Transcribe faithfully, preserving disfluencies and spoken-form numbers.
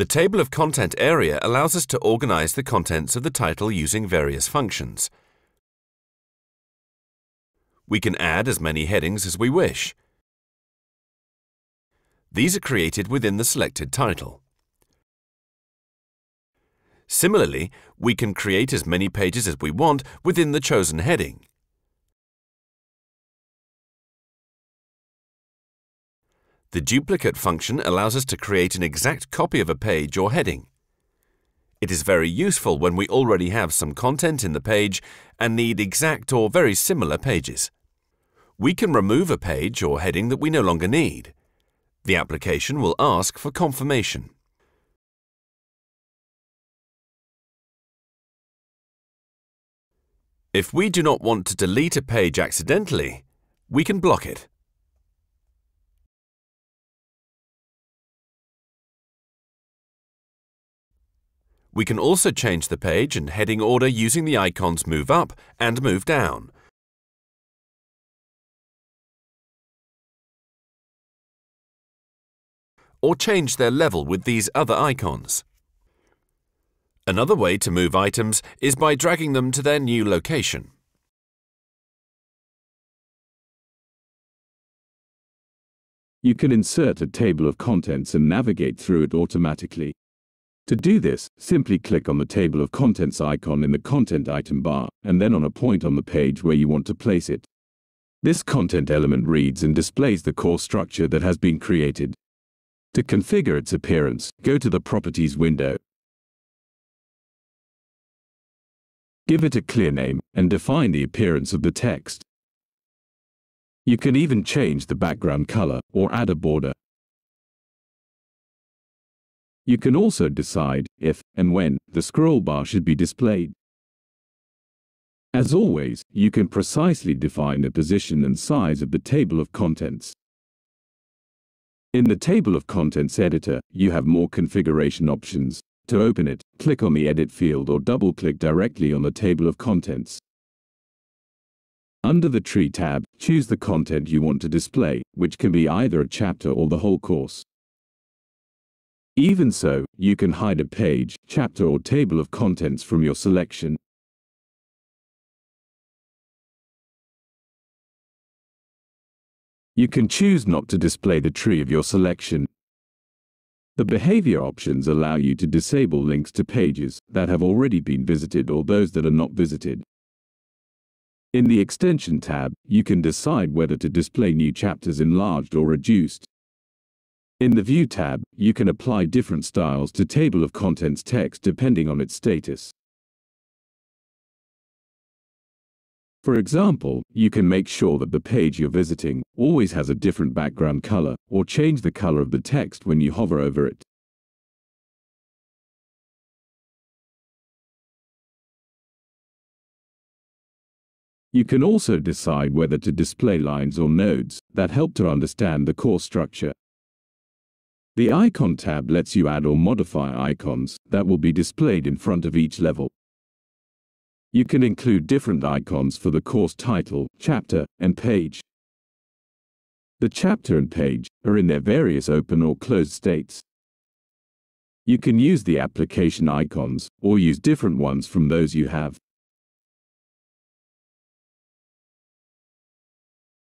The table of content area allows us to organize the contents of the title using various functions. We can add as many headings as we wish. These are created within the selected title. Similarly, we can create as many pages as we want within the chosen heading. The duplicate function allows us to create an exact copy of a page or heading. It is very useful when we already have some content in the page and need exact or very similar pages. We can remove a page or heading that we no longer need. The application will ask for confirmation. If we do not want to delete a page accidentally, we can block it. We can also change the page and heading order using the icons Move Up and Move Down. Or change their level with these other icons. Another way to move items is by dragging them to their new location. You can insert a table of contents and navigate through it automatically. To do this, simply click on the Table of Contents icon in the Content item bar, and then on a point on the page where you want to place it. This content element reads and displays the core structure that has been created. To configure its appearance, go to the Properties window. Give it a clear name, and define the appearance of the text. You can even change the background color, or add a border. You can also decide if and when the scroll bar should be displayed. As always, you can precisely define the position and size of the table of contents. In the Table of Contents editor, you have more configuration options. To open it, click on the Edit field or double-click directly on the Table of Contents. Under the Tree tab, choose the content you want to display, which can be either a chapter or the whole course. Even so, you can hide a page, chapter or table of contents from your selection. You can choose not to display the tree of your selection. The behavior options allow you to disable links to pages that have already been visited or those that are not visited. In the Extension tab, you can decide whether to display new chapters enlarged or reduced. In the View tab, you can apply different styles to Table of Contents text depending on its status. For example, you can make sure that the page you're visiting always has a different background color, or change the color of the text when you hover over it. You can also decide whether to display lines or nodes that help to understand the core structure. The Icon tab lets you add or modify icons that will be displayed in front of each level. You can include different icons for the course title, chapter, and page. The chapter and page are in their various open or closed states. You can use the application icons or use different ones from those you have.